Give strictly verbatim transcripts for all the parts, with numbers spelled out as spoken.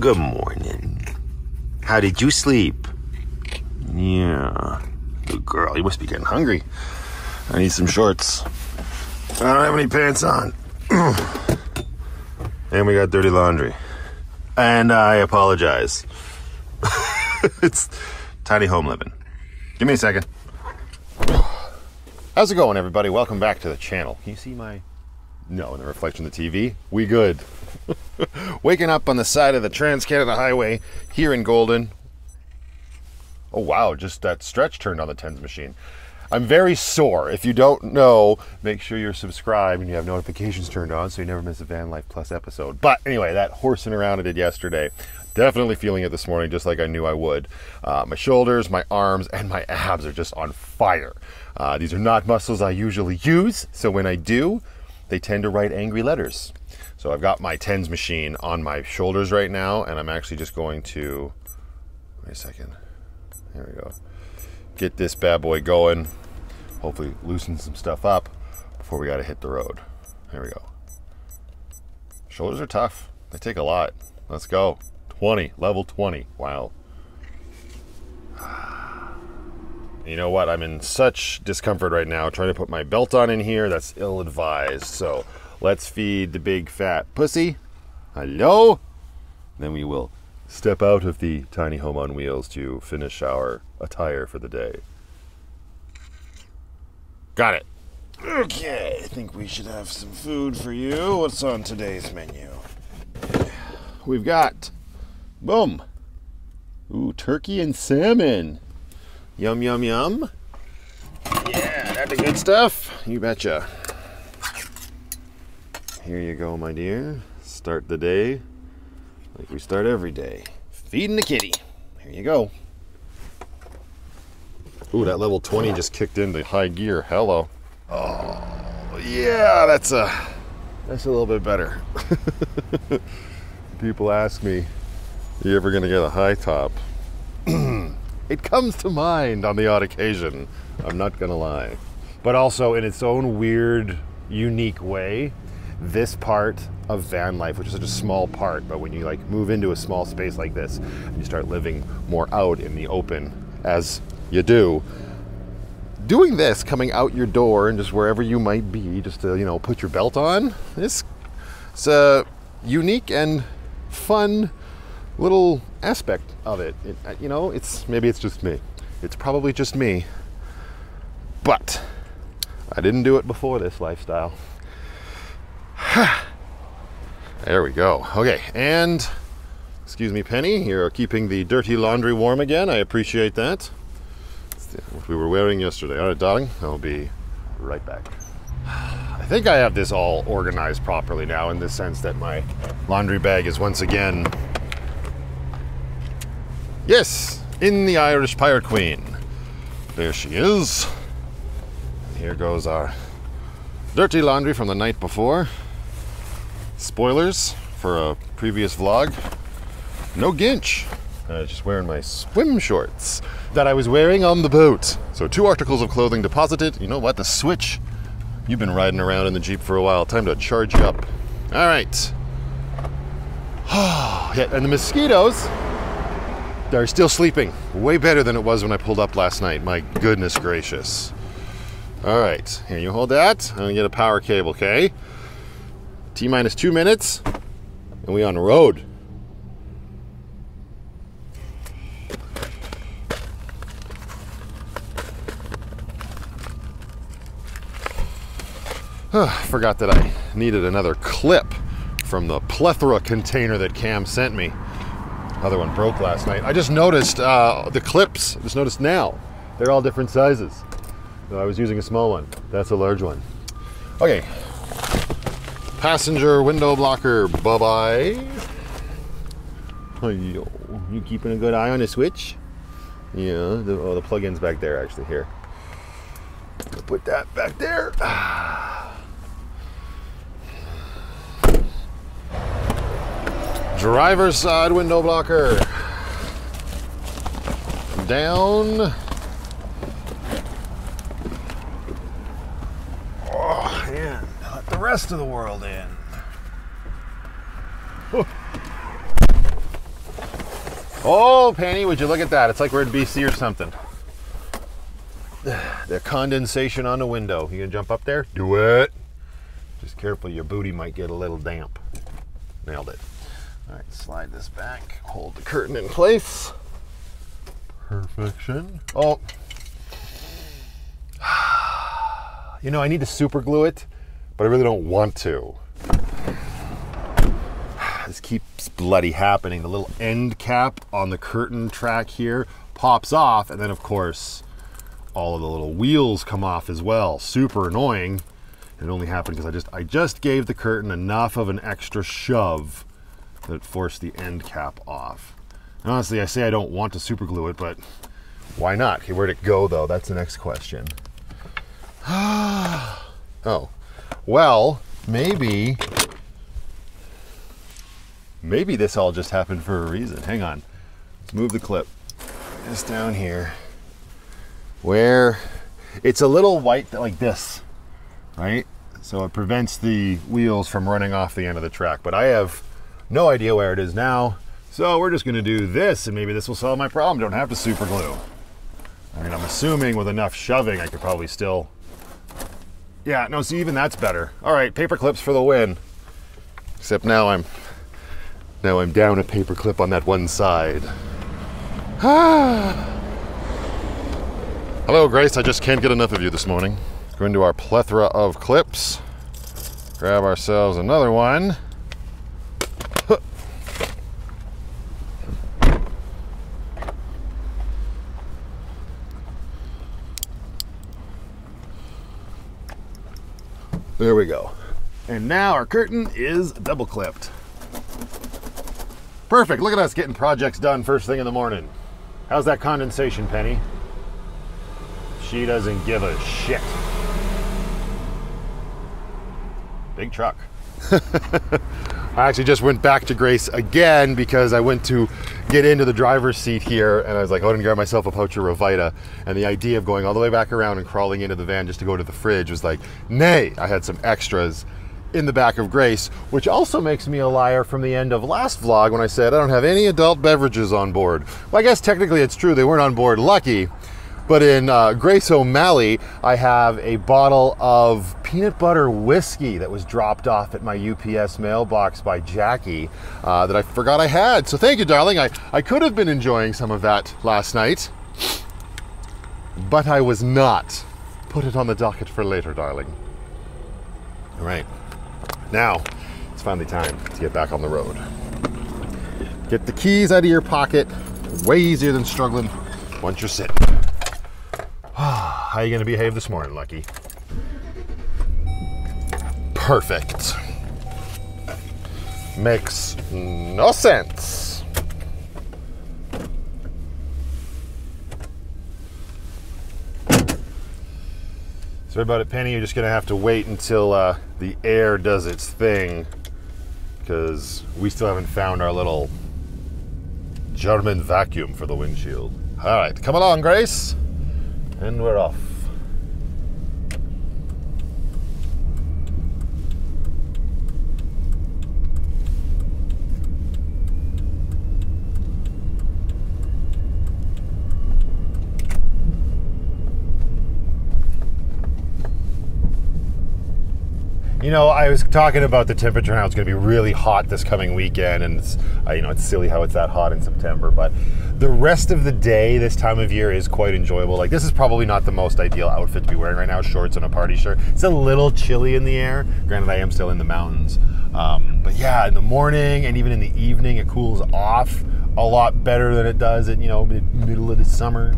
Good morning. How did you sleep? Yeah. Good girl. You must be getting hungry. I need some shorts. I don't have any pants on. And we got dirty laundry. And I apologize. It's tiny home living. Give me a second. How's it going, everybody? Welcome back to the channel. Can you see my... No, in the reflection of the T V, we good. Waking up on the side of the Trans-Canada Highway here in Golden. Oh, wow, just that stretch turned on the TENS machine. I'm very sore. If you don't know, make sure you're subscribed and you have notifications turned on so you never miss a Van Life Plus episode. But anyway, that horsing around I did yesterday, definitely feeling it this morning just like I knew I would. Uh, my shoulders, my arms, and my abs are just on fire. Uh, these are not muscles I usually use, so when I do, they tend to write angry letters. So I've got my TENS machine on my shoulders right now, and I'm actually just going to, wait a second, there we go. Get this bad boy going. Hopefully loosen some stuff up before we gotta hit the road. There we go. Shoulders are tough, they take a lot. Let's go, twenty, level twenty, wow. You know what, I'm in such discomfort right now trying to put my belt on in here. That's ill-advised, so let's feed the big fat pussy. Hello? Then we will step out of the tiny home on wheels to finish our attire for the day. Got it. Okay, I think we should have some food for you. What's on today's menu? We've got, boom. Ooh, turkey and salmon. Yum, yum, yum. Yeah, that's the good stuff. You betcha. Here you go, my dear. Start the day like we start every day. Feeding the kitty. Here you go. Ooh, that level twenty just kicked into high gear. Hello. Oh, yeah, that's a, that's a little bit better. People ask me, are you ever going to get a high top? It comes to mind on the odd occasion, I'm not gonna lie. But also in its own weird, unique way, this part of van life, which is such a small part, but when you like move into a small space like this and you start living more out in the open, as you do, doing this, coming out your door and just wherever you might be, just to, you know, put your belt on, it's, it's a unique and fun little aspect of it. it. You know, it's maybe it's just me. It's probably just me, but I didn't do it before this lifestyle. There we go. Okay, and excuse me, Penny, you're keeping the dirty laundry warm again. I appreciate that. It's what we were wearing yesterday. All right, darling, I'll be right back. I think I have this all organized properly now in the sense that my laundry bag is once again, yes, in the Irish Pirate Queen. There she is. And here goes our dirty laundry from the night before. Spoilers for a previous vlog. No ginch. I was just wearing my swim shorts that I was wearing on the boat. So two articles of clothing deposited. You know what, the switch. You've been riding around in the Jeep for a while. Time to charge you up. All right. Yeah, and the mosquitoes, they're still sleeping. Way better than it was when I pulled up last night. My goodness gracious. All right, here, you hold that. I'm gonna get a power cable, okay? T minus two minutes, and we on the road. Forgot that I needed another clip from the plethora container that Cam sent me. Other one broke last night. I just noticed uh, the clips, I just noticed now, they're all different sizes. So I was using a small one, that's a large one. Okay, passenger window blocker, bye-bye. You keeping a good eye on the switch? Yeah, the, oh, the plug-in's back there actually, here. I'll put that back there. Driver's side window blocker. Down. Oh, and let the rest of the world in. Oh. Oh, Penny, would you look at that? It's like we're in B C or something. The condensation on the window. You gonna jump up there? Do it. Just careful, your booty might get a little damp. Nailed it. All right, slide this back. Hold the curtain in place. Perfection. Oh. You know, I need to super glue it, but I really don't want to. This keeps bloody happening. The little end cap on the curtain track here pops off, and then of course, all of the little wheels come off as well. Super annoying. It only happened because I just I just gave the curtain enough of an extra shove that it forced the end cap off. And honestly, I say I don't want to super glue it, but why not? Okay, where'd it go though? That's the next question. Oh, well, maybe, maybe this all just happened for a reason. Hang on, let's move the clip. It's down here. Where it's a little white like this, right? So it prevents the wheels from running off the end of the track, but I have no idea where it is now. So we're just gonna do this and maybe this will solve my problem. Don't have to super glue. I mean, I'm assuming with enough shoving, I could probably still, yeah, no, see, even that's better. All right, paper clips for the win. Except now I'm, now I'm down a paper clip on that one side. Ah. Hello, Grace. I just can't get enough of you this morning. Go into our plethora of clips. Grab ourselves another one. Huh. There we go. And now our curtain is double clipped. Perfect. Look at us getting projects done first thing in the morning. How's that condensation, Penny? She doesn't give a shit. Big truck. I actually just went back to Grace again because I went to get into the driver's seat here and I was like, oh, I didn't grab myself a pouch of Revita. And the idea of going all the way back around and crawling into the van just to go to the fridge was like, nay, I had some extras in the back of Grace, which also makes me a liar from the end of last vlog when I said, I don't have any adult beverages on board. Well, I guess technically it's true. They weren't on board, lucky. But in uh, Grace O'Malley, I have a bottle of peanut butter whiskey that was dropped off at my U P S mailbox by Jackie uh, that I forgot I had. So thank you, darling. I, I could have been enjoying some of that last night, but I was not. Put it on the docket for later, darling. All right, now it's finally time to get back on the road. Get the keys out of your pocket. Way easier than struggling once you're sitting. How are you gonna behave this morning, Lucky? Perfect. Makes no sense. Sorry about it, Penny. You're just gonna have to wait until uh, the air does its thing, because we still haven't found our little German vacuum for the windshield. All right, come along, Grace. And we're off. You know, I was talking about the temperature and how it's going to be really hot this coming weekend, and it's, uh, you know, it's silly how it's that hot in September, but the rest of the day this time of year is quite enjoyable. Like, this is probably not the most ideal outfit to be wearing right now, shorts and a party shirt. It's a little chilly in the air. Granted, I am still in the mountains. Um, but yeah, in the morning and even in the evening, it cools off a lot better than it does at, you know, the middle of the summer.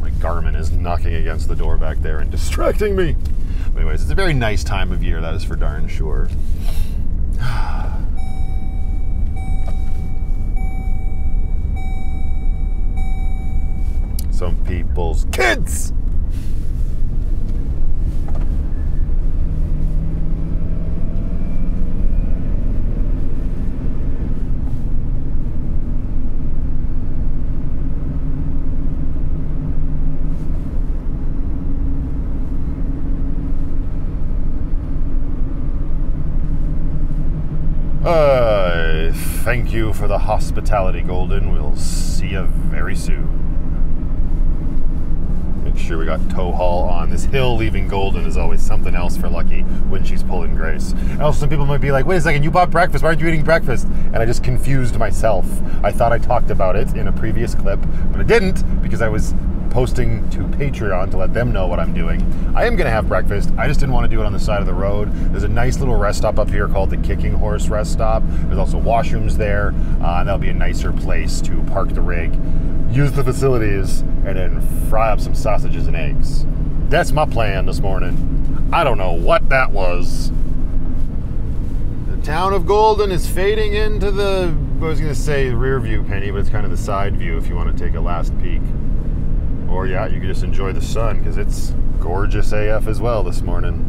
My Garmin is knocking against the door back there and distracting me. Anyways, it's a very nice time of year, that is for darn sure. Some people's kids! Thank you for the hospitality, Golden. We'll see you very soon. Make sure we got tow haul on. This hill leaving Golden is always something else for Lucky when she's pulling Grace. And also some people might be like, wait a second, you bought breakfast, why aren't you eating breakfast? And I just confused myself. I thought I talked about it in a previous clip, but I didn't because I was posting to Patreon to let them know what I'm doing. I am gonna have breakfast. I just didn't want to do it on the side of the road. There's a nice little rest stop up here called the Kicking Horse Rest Stop. There's also washrooms there. Uh, and that'll be a nicer place to park the rig, use the facilities, and then fry up some sausages and eggs. That's my plan this morning. I don't know what that was. The town of Golden is fading into the, I was gonna say rear view, Penny, but it's kind of the side view if you want to take a last peek. Or yeah, you can just enjoy the sun because it's gorgeous A F as well this morning.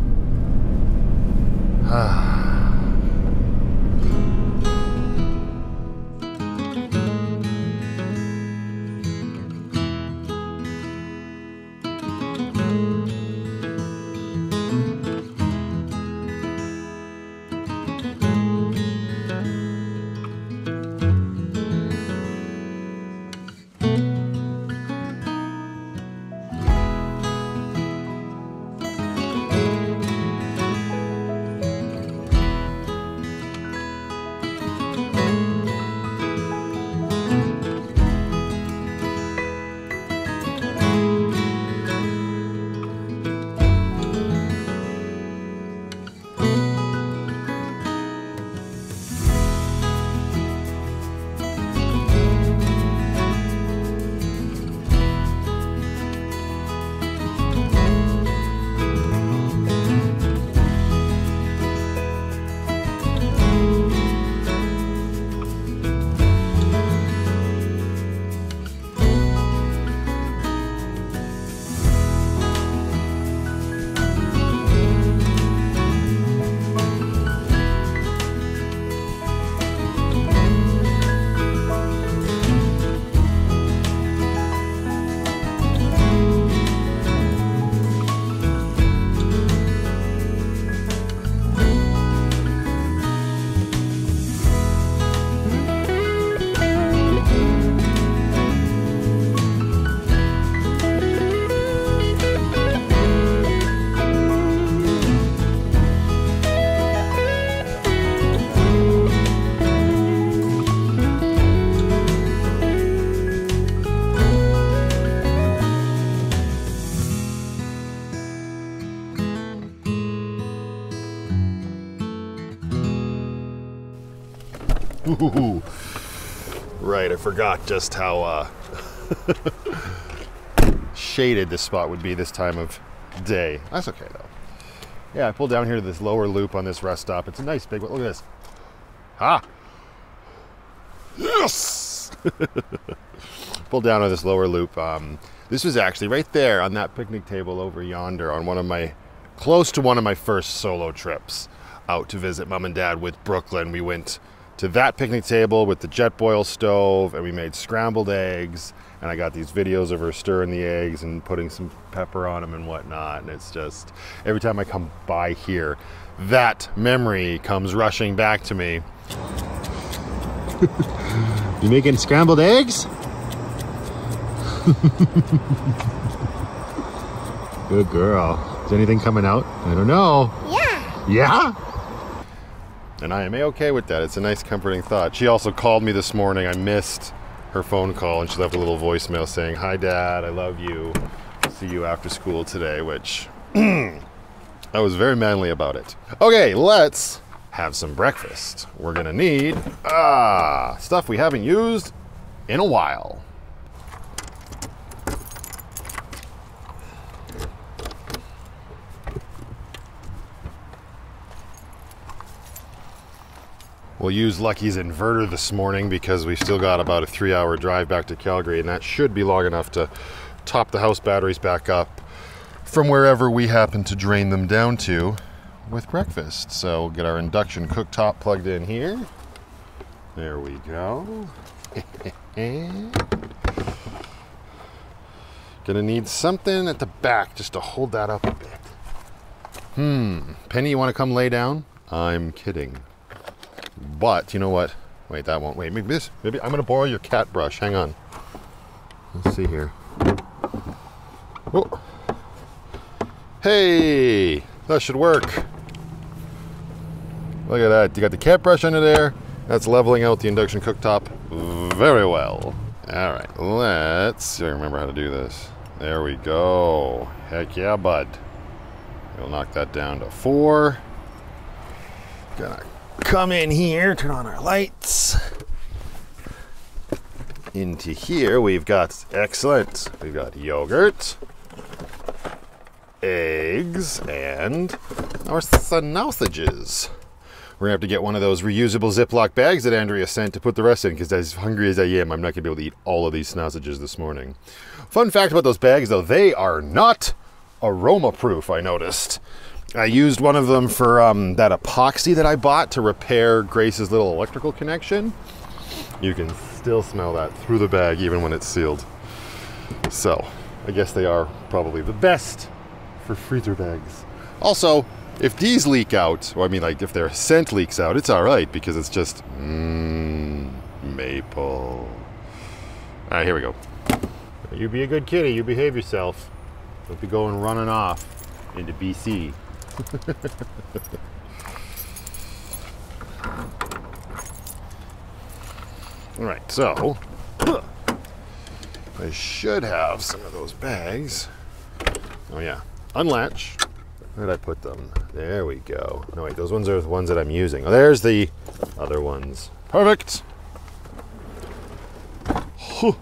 Ooh, right, I forgot just how uh, shaded this spot would be this time of day. That's okay though. Yeah, I pulled down here to this lower loop on this rest stop. It's a nice big one. Look at this. Ha! Yes! Pulled down on this lower loop. Um, this was actually right there on that picnic table over yonder on one of my, close to one of my first solo trips out to visit mom and dad with Brooklyn. We went to that picnic table with the Jetboil stove, and we made scrambled eggs, and I got these videos of her stirring the eggs and putting some pepper on them and whatnot, and it's just, every time I come by here, that memory comes rushing back to me. You making scrambled eggs? Good girl. Is anything coming out? I don't know. Yeah. Yeah? And I am a-okay with that. It's a nice comforting thought. She also called me this morning. I missed her phone call and she left a little voicemail saying, hi dad, I love you. See you after school today, which I was very manly about it. Okay, let's have some breakfast. We're gonna need ah, stuff we haven't used in a while. We'll use Lucky's inverter this morning because we've still got about a three hour drive back to Calgary, and that should be long enough to top the house batteries back up from wherever we happen to drain them down to with breakfast. So we'll get our induction cooktop plugged in here. There we go. Gonna need something at the back just to hold that up a bit. Hmm, Penny, you wanna come lay down? I'm kidding. But you know what? Wait, that won't wait. Maybe this. Maybe I'm gonna borrow your cat brush. Hang on. Let's see here. Oh. Hey, that should work. Look at that. You got the cat brush under there. That's leveling out the induction cooktop very well. All right, let's see if I remember how to do this. There we go. Heck yeah, bud. We'll knock that down to four. Gonna come in here, turn on our lights. Into here, we've got, excellent. We've got yogurt, eggs, and our sausages. We're gonna have to get one of those reusable Ziploc bags that Andrea sent to put the rest in, because as hungry as I am, I'm not gonna be able to eat all of these sausages this morning. Fun fact about those bags though, they are not aroma proof, I noticed. I used one of them for um, that epoxy that I bought to repair Grace's little electrical connection. You can still smell that through the bag even when it's sealed. So I guess they are probably the best for freezer bags. Also, if these leak out, or I mean like if their scent leaks out, it's all right because it's just mmm, maple. All right, here we go. You be a good kitty, you behave yourself. Don't be going running off into B C. All right, so I should have some of those bags. Oh yeah, unlatch. Where did I put them? There we go. No, wait, those ones are the ones that I'm using. Oh, there's the other ones. Perfect. Whew.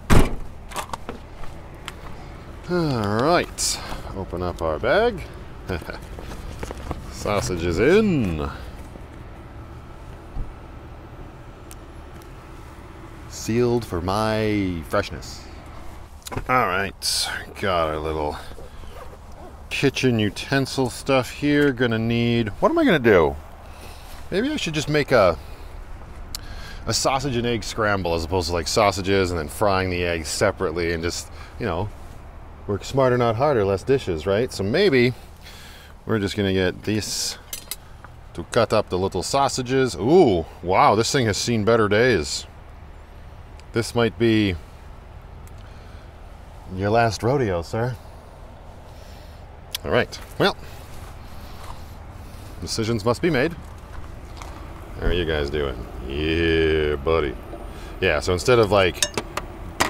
All right, open up our bag. Sausage is in. Sealed for my freshness. All right, got our little kitchen utensil stuff here. Gonna need, what am I gonna do? Maybe I should just make a a sausage and egg scramble as opposed to like sausages and then frying the eggs separately and just, you know, work smarter not harder, less dishes, right? So maybe we're just gonna get this to cut up the little sausages. Ooh, wow, this thing has seen better days. This might be your last rodeo, sir. All right, well, decisions must be made. How are you guys doing? Yeah, buddy. Yeah, so instead of like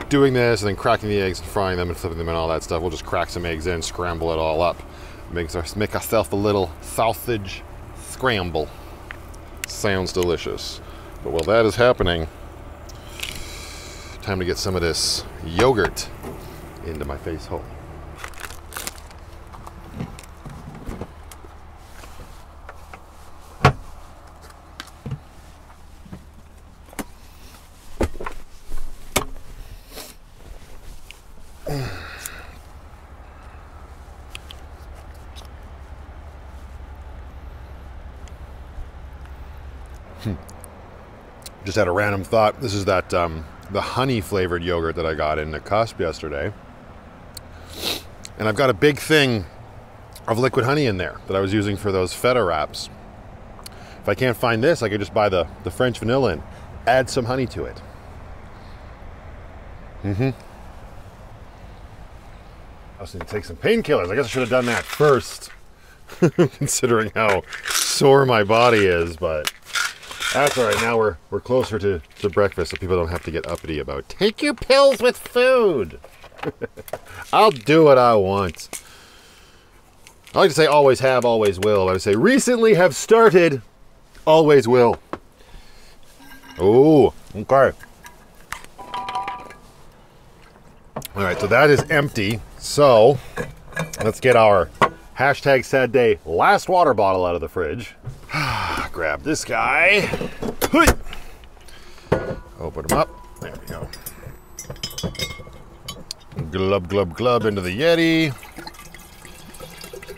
doing this and then cracking the eggs and frying them and flipping them and all that stuff, we'll just crack some eggs in, scramble it all up, make, our, make ourselves a little sausage scramble. Sounds delicious. But while that is happening, time to get some of this yogurt into my face hole. Just had a random thought. This is that um, the honey flavored yogurt that I got in the Costco yesterday, and I've got a big thing of liquid honey in there that I was using for those feta wraps. If I can't find this, I could just buy the the French vanilla and add some honey to it. Mm-hmm. I was going to take some painkillers. I guess I should have done that first, considering how sore my body is, but. That's all right, now we're, we're closer to, to breakfast, so people don't have to get uppity about, take your pills with food. I'll do what I want. I like to say always have, always will. But I would say recently have started, always will. Oh, okay. All right, so that is empty. So let's get our hashtag sad day last water bottle out of the fridge. Grab this guy. Open him up. There we go. Glub, glub, glub into the Yeti.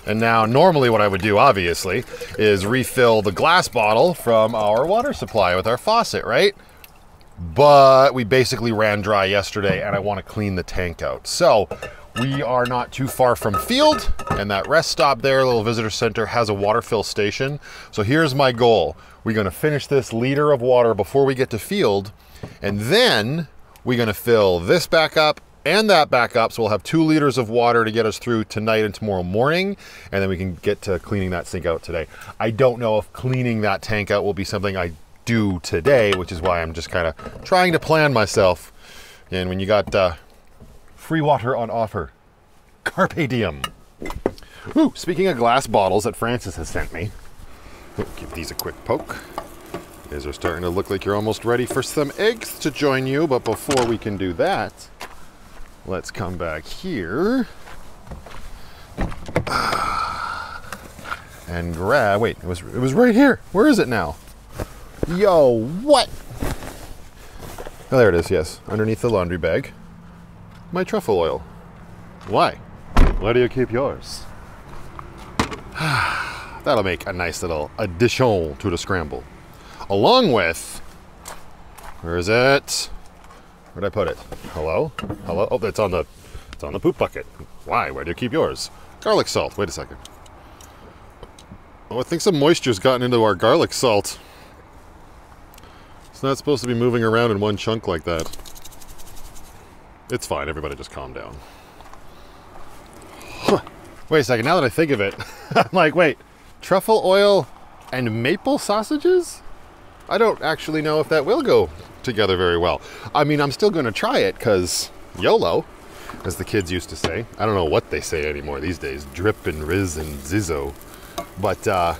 And now normally what I would do, obviously, is refill the glass bottle from our water supply with our faucet, right? But we basically ran dry yesterday and I want to clean the tank out. So We are not too far from Field, and that rest stop there, little visitor center, has a water fill station. So here's my goal. We're gonna finish this liter of water before we get to Field, and then we're gonna fill this back up and that back up. So we'll have two liters of water to get us through tonight and tomorrow morning. And then we can get to cleaning that sink out today. I don't know if cleaning that tank out will be something I do today, which is why I'm just kind of trying to plan myself. And when you got uh, free water on offer, carpe diem. Ooh, speaking of glass bottles that Francis has sent me, ooh, give these a quick poke. These are starting to look like you're almost ready for some eggs to join you. But before we can do that, let's come back here and grab, wait, it was, it was right here. Where is it now? Yo, what? Oh, there it is, yes. Underneath the laundry bag, my truffle oil. Why? Why do you keep yours? That'll make a nice little addition to the scramble. Along with, where is it? Where'd I put it? Hello? Hello? Oh, it's on the, it's on the poop bucket. Why? Where do you keep yours? Garlic salt. Wait a second. Oh, I think some moisture's gotten into our garlic salt. It's not supposed to be moving around in one chunk like that. It's fine. Everybody just calm down. Huh. Wait a second. Now that I think of it, I'm like, wait, truffle oil and maple sausages? I don't actually know if that will go together very well. I mean, I'm still gonna try it because YOLO, as the kids used to say. I don't know what they say anymore these days, drip and riz and zizzo. But uh,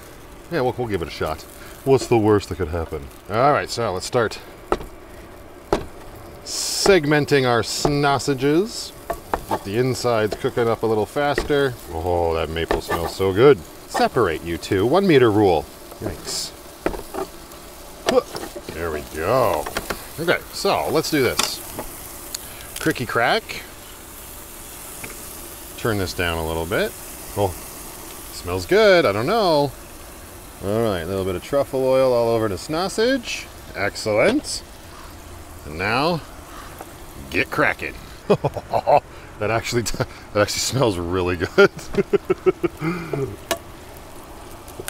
yeah, we'll, we'll give it a shot. What's the worst that could happen? All right, so let's start segmenting our sausages. Get the insides cooking up a little faster. Oh, that maple smells so good. Separate, you two, one meter rule. Thanks. There we go. Okay, so let's do this. Cricky crack. Turn this down a little bit. Oh, smells good. I don't know. All right, a little bit of truffle oil all over the sausage. Excellent. And now, get cracking. That actually that actually smells really good.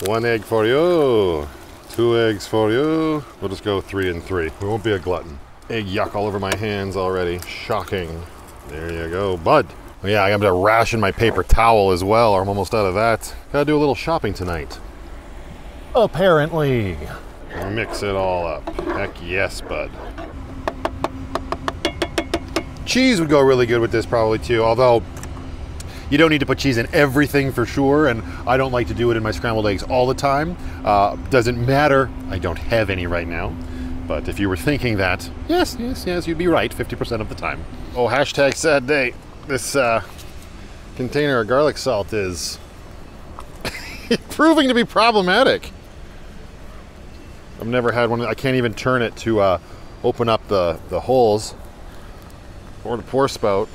One egg for you. Two eggs for you. We'll just go three and three. We won't be a glutton. Egg yuck all over my hands already. Shocking. There you go, bud. Oh yeah, I got to ration my paper towel as well, or I'm almost out of that. Gotta do a little shopping tonight. Apparently. Mix it all up. Heck yes, bud. Cheese would go really good with this probably too, although you don't need to put cheese in everything for sure, and I don't like to do it in my scrambled eggs all the time. Uh, doesn't matter, I don't have any right now. But if you were thinking that, yes, yes, yes, you'd be right fifty percent of the time. Oh, hashtag sad day. This uh, container of garlic salt is proving to be problematic. I've never had one. I can't even turn it to uh, open up the, the holes or the pour spout.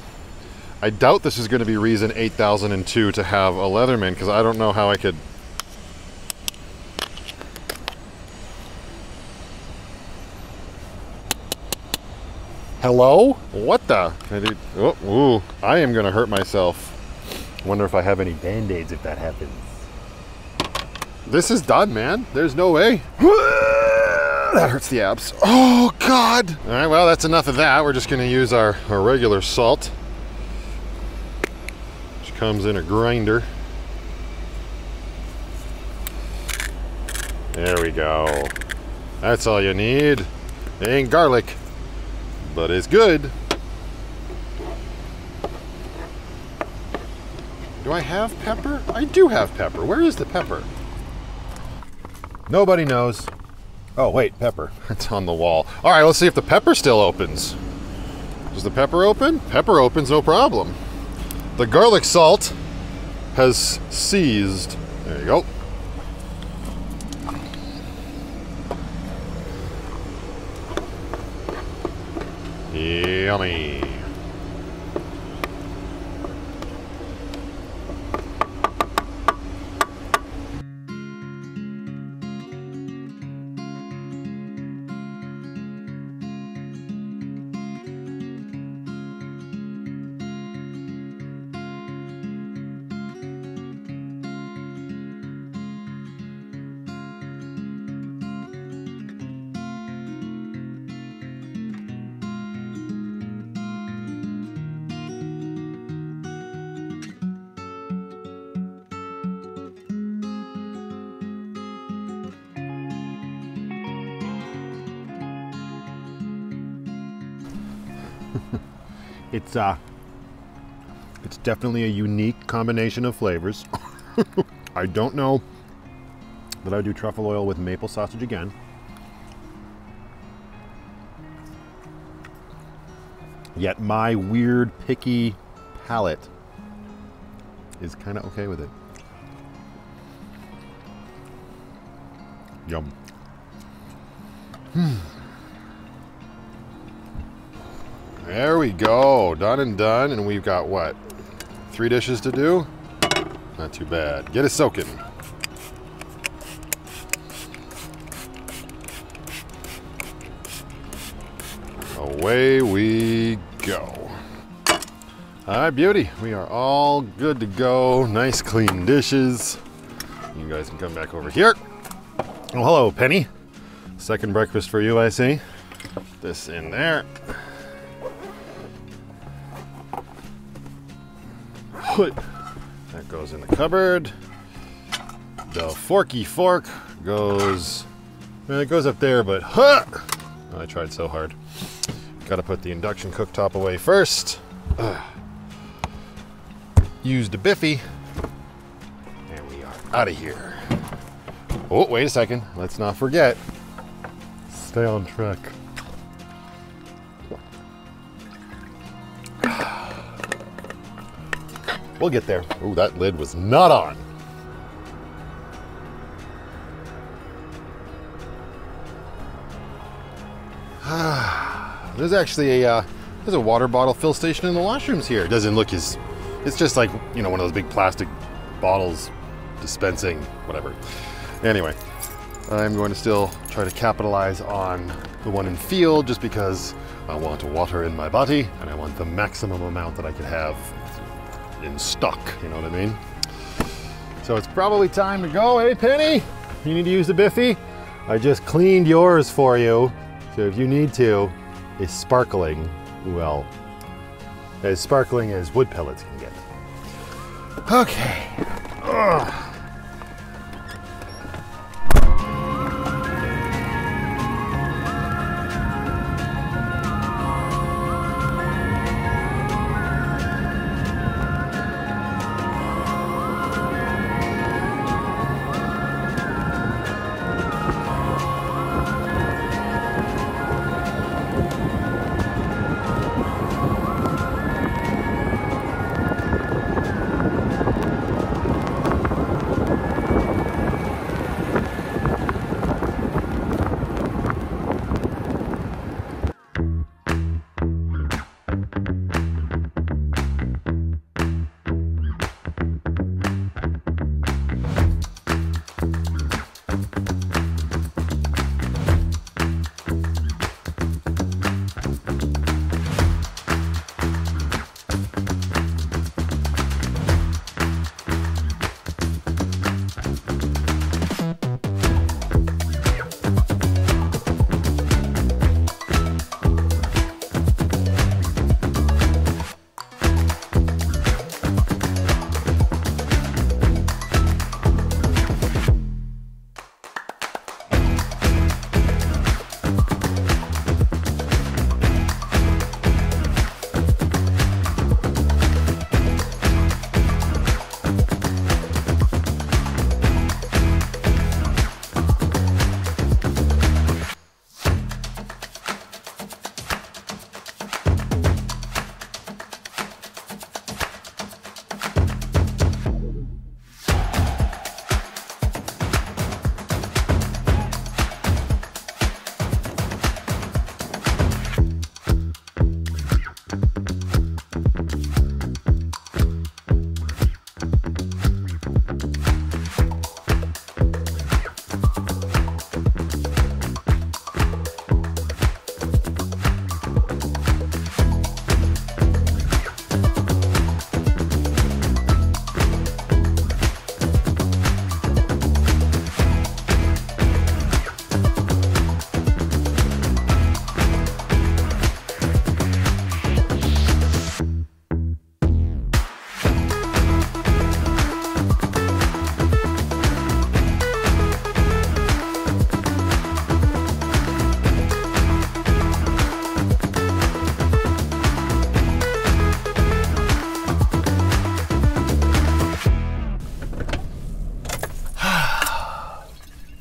I doubt this is going to be reason eight thousand two to have a Leatherman, because I don't know how I could... Hello? What the? I did... oh, ooh, I am going to hurt myself. Wonder if I have any Band-Aids if that happens. This is done, man. There's no way. That hurts the abs. Oh, God. All right, well, that's enough of that. We're just going to use our, our regular salt. Comes in a grinder. There we go. That's all you need. It ain't garlic, but it's good. Do I have pepper? I do have pepper. Where is the pepper? Nobody knows. Oh, wait, pepper. It's on the wall. All right, let's see if the pepper still opens. Does the pepper open? Pepper opens, no problem. The garlic salt has seized. There you go. Yummy. It's uh, it's definitely a unique combination of flavors. I don't know that I would do truffle oil with maple sausage again. Yet my weird, picky palate is kind of okay with it. Yum. Hmm. There we go, done and done, and we've got what? Three dishes to do? Not too bad. Get it soaking. Away we go. All right, beauty. We are all good to go. Nice clean dishes. You guys can come back over here. Oh, hello, Penny. Second breakfast for you, I see. This in there. That goes in the cupboard. The forky fork goes, well, it goes up there, but huh! Oh, I tried so hard. Gotta put the induction cooktop away first. Ugh. Use the biffy. And we are out of here. Oh, wait a second. Let's not forget. Stay on track. We'll get there. Ooh, that lid was not on. Ah. There's actually a, uh, there's a water bottle fill station in the washrooms here. It doesn't look as, it's just like, you know, one of those big plastic bottles dispensing, whatever. Anyway, I'm going to still try to capitalize on the one in Field just because I want water in my body and I want the maximum amount that I could have in stock, you know what I mean? So it's probably time to go. Hey, Penny, you need to use the biffy? I just cleaned yours for you, so if you need to, is sparkling, well, as sparkling as wood pellets can get. Okay. Ugh.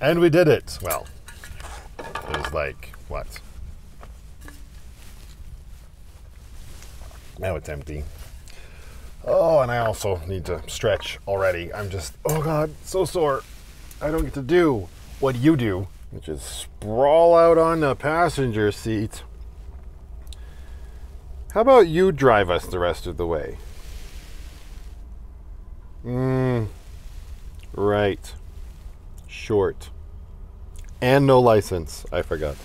And we did it. Well, it was like, what? Now it's empty. Oh, and I also need to stretch already. I'm just, oh God, so sore. I don't get to do what you do, which is sprawl out on the passenger seat. How about you drive us the rest of the way? Mmm, right. Short. And no license, I forgot.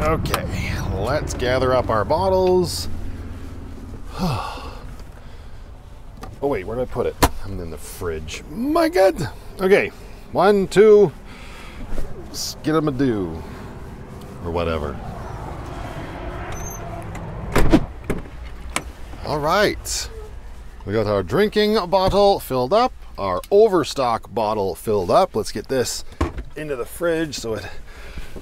Okay, let's gather up our bottles. Oh wait, where did I put it? I'm in the fridge. My God. Okay, one, two, skidamadew, or whatever. All right, we got our drinking bottle filled up, our overstock bottle filled up. Let's get this into the fridge so it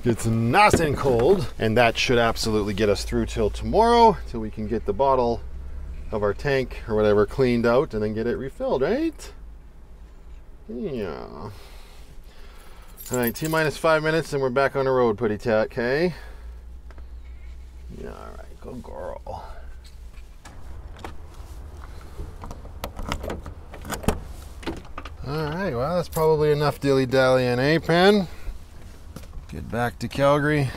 gets nice and cold, and that should absolutely get us through till tomorrow, till we can get the bottle of our tank or whatever cleaned out and then get it refilled, right? Yeah. All right, T minus five minutes and we're back on the road, pretty tat, okay? Yeah, all right, go girl. All right, well, that's probably enough dilly-dallying, eh, Pen? Get back to Calgary.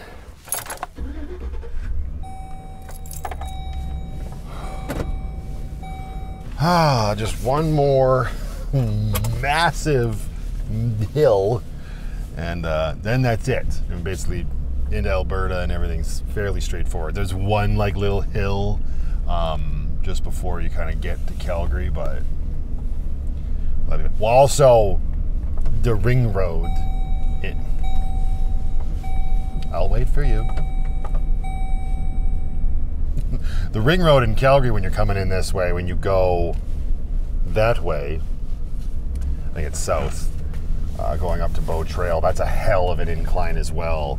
Ah, just one more massive hill, and uh, then that's it. And basically, into Alberta, and everything's fairly straightforward. There's one like little hill um, just before you kind of get to Calgary, but. Well, also, the Ring Road. It, I'll wait for you. The Ring Road in Calgary, when you're coming in this way, when you go that way, I think it's south, uh, going up to Bow Trail, that's a hell of an incline as well.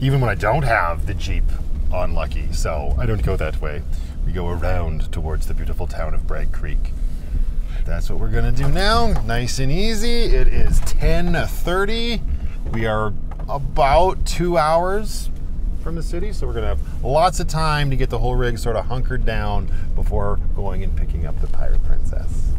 Even when I don't have the Jeep on Lucky, so I don't go that way. We go around towards the beautiful town of Bragg Creek. That's what we're gonna do now, nice and easy. It is ten thirty. We are about two hours from the city, so we're gonna have lots of time to get the whole rig sort of hunkered down before going and picking up the Pirate Princess.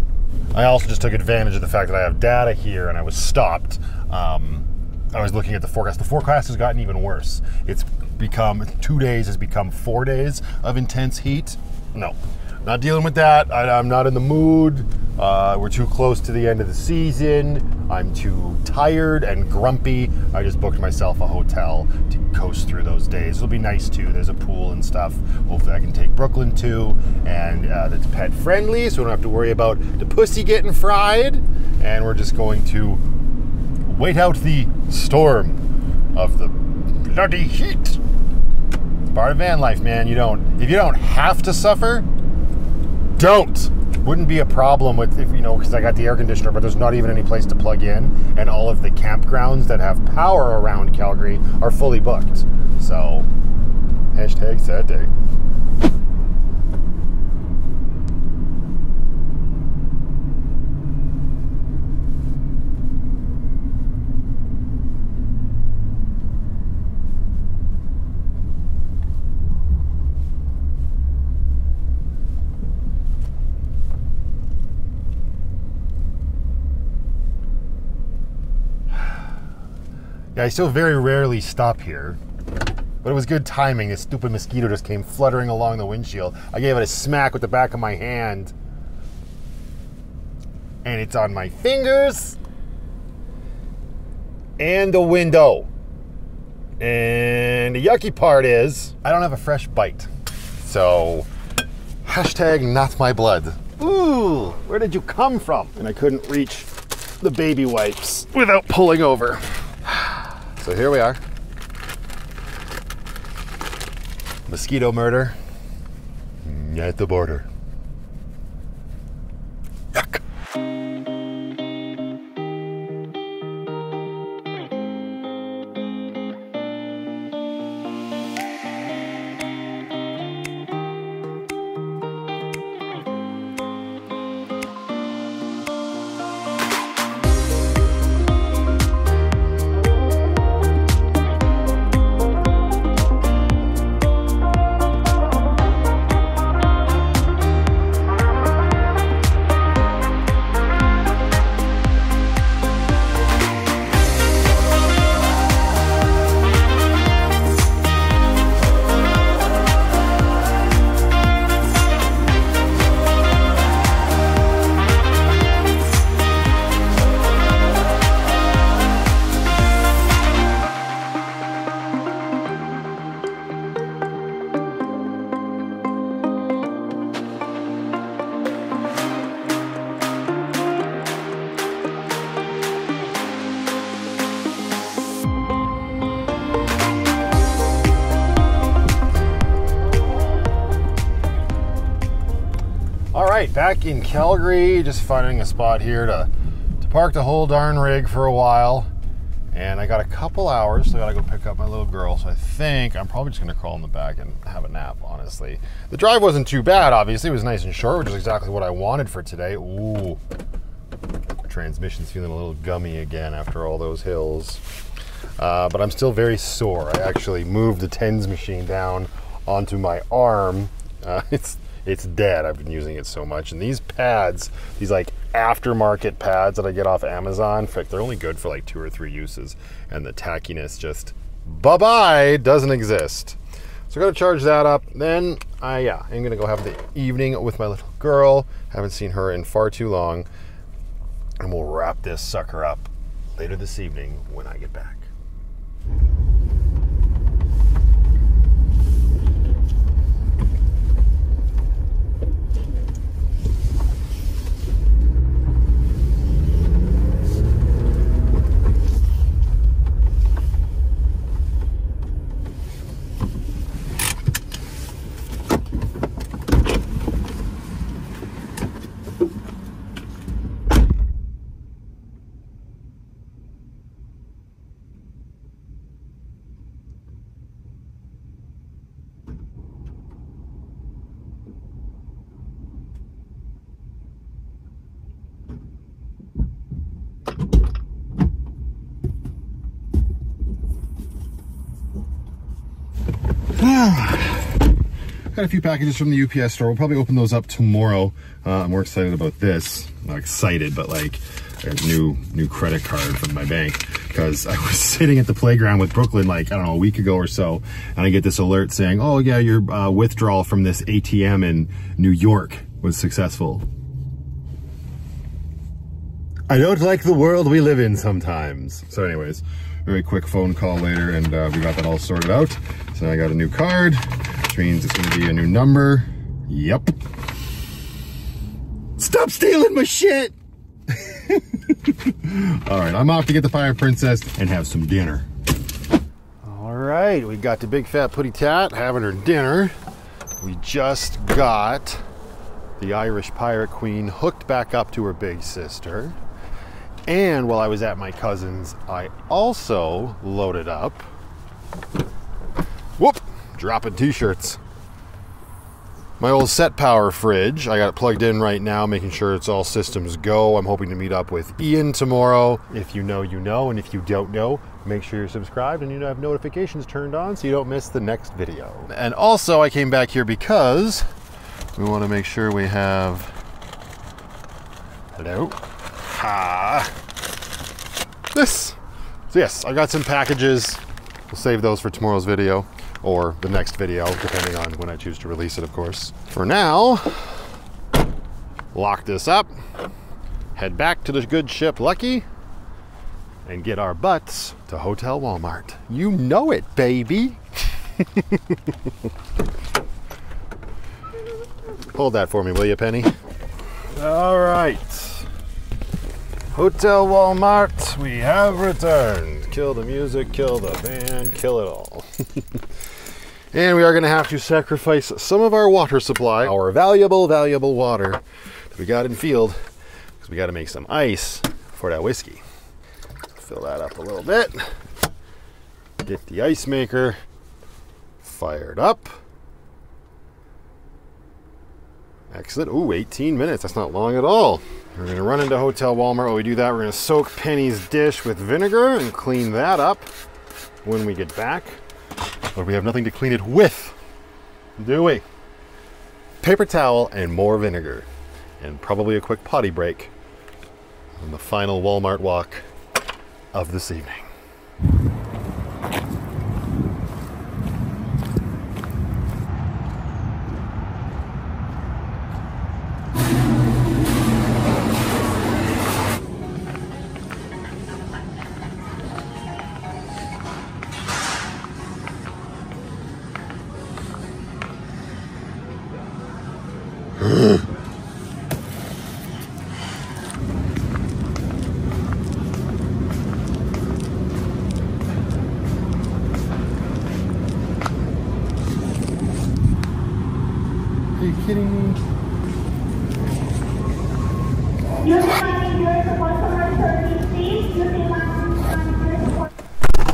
I also just took advantage of the fact that I have data here and I was stopped. Um, I was looking at the forecast. The forecast has gotten even worse. It's become, two days has become four days of intense heat. No. Not dealing with that. I, I'm not in the mood. Uh, we're too close to the end of the season. I'm too tired and grumpy. I just booked myself a hotel to coast through those days. It'll be nice too. There's a pool and stuff. Hopefully I can take Brooklyn too. And uh, that's pet friendly, so we don't have to worry about the pussy getting fried. And we're just going to wait out the storm of the bloody heat. It's part of van life, man. You don't, if you don't have to suffer, don't. Wouldn't be a problem with, if you know, because I got the air conditioner, but there's not even any place to plug in, and all of the campgrounds that have power around Calgary are fully booked. So, hashtag sad day. Yeah, I still very rarely stop here, but it was good timing. This stupid mosquito just came fluttering along the windshield. I gave it a smack with the back of my hand, and it's on my fingers and the window. And the yucky part is I don't have a fresh bite. So, hashtag not my blood. Ooh, where did you come from? And I couldn't reach the baby wipes without pulling over. So here we are. Mosquito murder at the border. Yuck. All right, back in Calgary, just finding a spot here to, to park the whole darn rig for a while. And I got a couple hours, so I gotta go pick up my little girl. So I think I'm probably just gonna crawl in the back and have a nap, honestly. The drive wasn't too bad, obviously. It was nice and short, which is exactly what I wanted for today. Ooh, transmission's feeling a little gummy again after all those hills. Uh, but I'm still very sore. I actually moved the TENS machine down onto my arm. Uh, it's It's dead. I've been using it so much. And these pads, these like aftermarket pads that I get off Amazon, in fact, they're only good for like two or three uses. And the tackiness just, bye-bye, doesn't exist. So I gotta charge that up. Then I, yeah, I'm gonna go have the evening with my little girl. Haven't seen her in far too long. And we'll wrap this sucker up later this evening when I get back. Got a few packages from the U P S store. We'll probably open those up tomorrow. Uh, I'm more excited about this. Not excited, but like a new new credit card from my bank, because I was sitting at the playground with Brooklyn like, I don't know, a week ago or so, and I get this alert saying, oh yeah, your uh, withdrawal from this A T M in New York was successful. I don't like the world we live in sometimes. So anyways, very quick phone call later, and uh, we got that all sorted out. So I got a new card, which means it's gonna be a new number. Yep. Stop stealing my shit! All right, I'm off to get the Fire Princess and have some dinner. All right, we got the big fat putty tat having her dinner. We just got the Irish Pirate Queen hooked back up to her big sister. And while I was at my cousin's, I also loaded up. Whoop! Dropping t-shirts. My old Set Power fridge, I got it plugged in right now, making sure it's all systems go. I'm hoping to meet up with Ian tomorrow. If you know, you know, and if you don't know, make sure you're subscribed and you have notifications turned on so you don't miss the next video. And also, I came back here because we want to make sure we have... Hello? Ha! This! So yes, I got some packages. We'll save those for tomorrow's video, or the next video, depending on when I choose to release it, of course. For now, lock this up, head back to the good ship Lucky, and get our butts to Hotel Walmart. You know it, baby. Hold that for me, will you, Penny? All right. Hotel Walmart, we have returned. Kill the music, kill the band, kill it all. And we are gonna have to sacrifice some of our water supply, our valuable, valuable water that we got in Field, because we gotta make some ice for that whiskey. Fill that up a little bit. Get the ice maker fired up. Excellent. Ooh, eighteen minutes, that's not long at all. We're gonna run into Hotel Walmart. While we do that, we're gonna soak Penny's dish with vinegar and clean that up when we get back. But we have nothing to clean it with, do we? Paper towel and more vinegar, and probably a quick potty break on the final Walmart walk of this evening.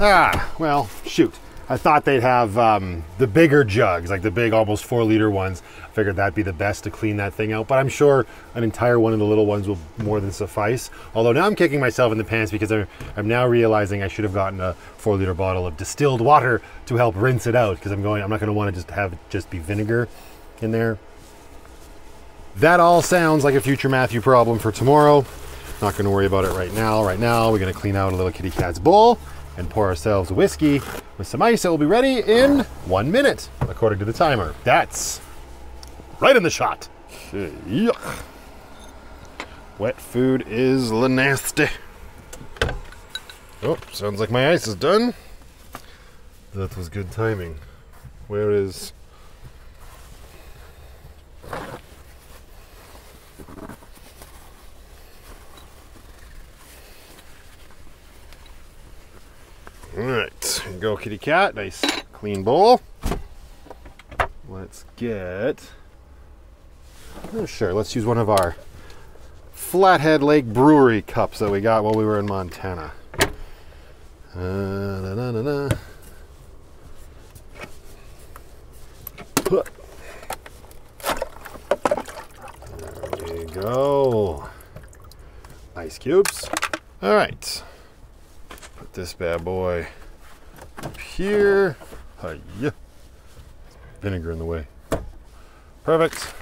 Ah, well, shoot. I thought they'd have um, the bigger jugs, like the big almost four liter ones. I figured that'd be the best to clean that thing out, but I'm sure an entire one of the little ones will more than suffice. Although now I'm kicking myself in the pants because I'm, I'm now realizing I should have gotten a four liter bottle of distilled water to help rinse it out, because I'm going, I'm not gonna wanna just have it just be vinegar in there. That all sounds like a future Matthew problem for tomorrow. Not gonna worry about it right now. Right now, we're gonna clean out a little kitty cat's bowl and pour ourselves whiskey with some ice that will be ready in one minute, according to the timer. That's right in the shot. Yuck. Wet food is la nasty. Oh, sounds like my ice is done. That was good timing. Where is... All right, here you go, kitty cat. Nice clean bowl. Let's get, oh sure, let's use one of our Flathead Lake Brewery cups that we got while we were in Montana. Uh, da, da, da, da. There you go. Ice cubes. All right. This bad boy up here. Hi-ya. Vinegar in the way. Perfect.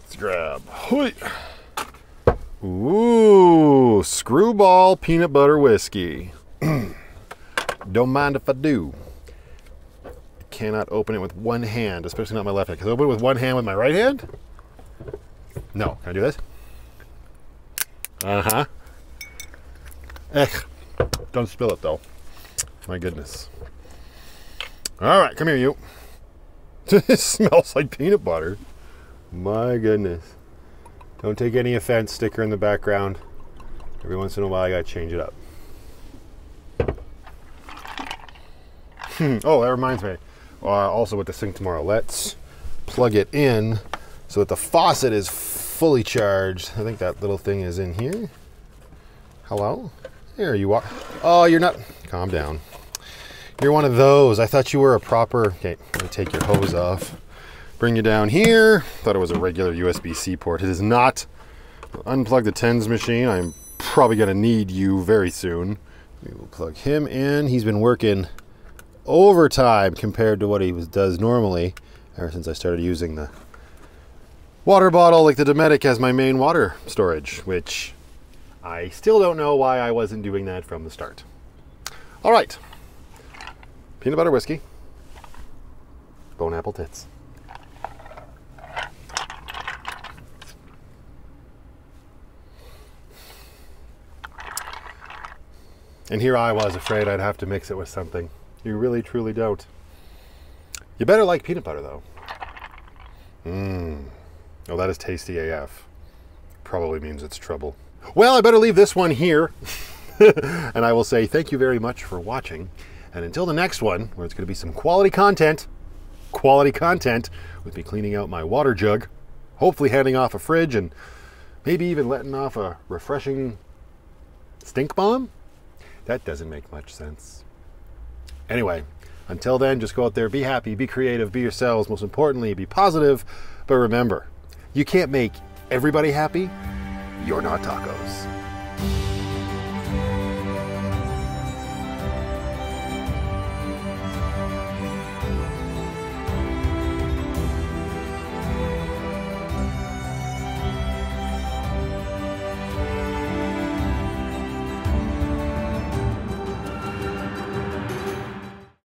Let's grab. Hoi. Ooh, Screwball peanut butter whiskey. Don't mind if I do. I cannot open it with one hand, especially not my left hand. Can I open it with one hand with my right hand? No. Can I do this? Uh-huh. Ech. Don't spill it though. My goodness. All right, come here, you. This smells like peanut butter. My goodness. Don't take any offense, sticker in the background. Every once in a while, I gotta change it up. Hmm. Oh, that reminds me. Uh, also with the sink tomorrow, let's plug it in so that the faucet is fully charged. I think that little thing is in here. Hello? There you are. Oh, you're not, calm down. You're one of those. I thought you were a proper, okay, let me take your hose off. Bring you down here. Thought it was a regular U S B C port. It is not. Unplug the TENS machine. I'm probably gonna need you very soon. We will plug him in. He's been working overtime compared to what he was, does normally ever since I started using the water bottle, like the Dometic, as my main water storage, which I still don't know why I wasn't doing that from the start. All right, peanut butter whiskey, bone apple tits. And here I was afraid I'd have to mix it with something. You really, truly don't. You better like peanut butter though. Mmm, oh, that is tasty A F. Probably means it's trouble. Well, I better leave this one here, and I will say thank you very much for watching, and until the next one, where it's going to be some quality content, quality content, with me cleaning out my water jug, hopefully handing off a fridge, and maybe even letting off a refreshing stink bomb? That doesn't make much sense. Anyway, until then, just go out there, be happy, be creative, be yourselves, most importantly, be positive, but remember, you can't make everybody happy. You're not tacos.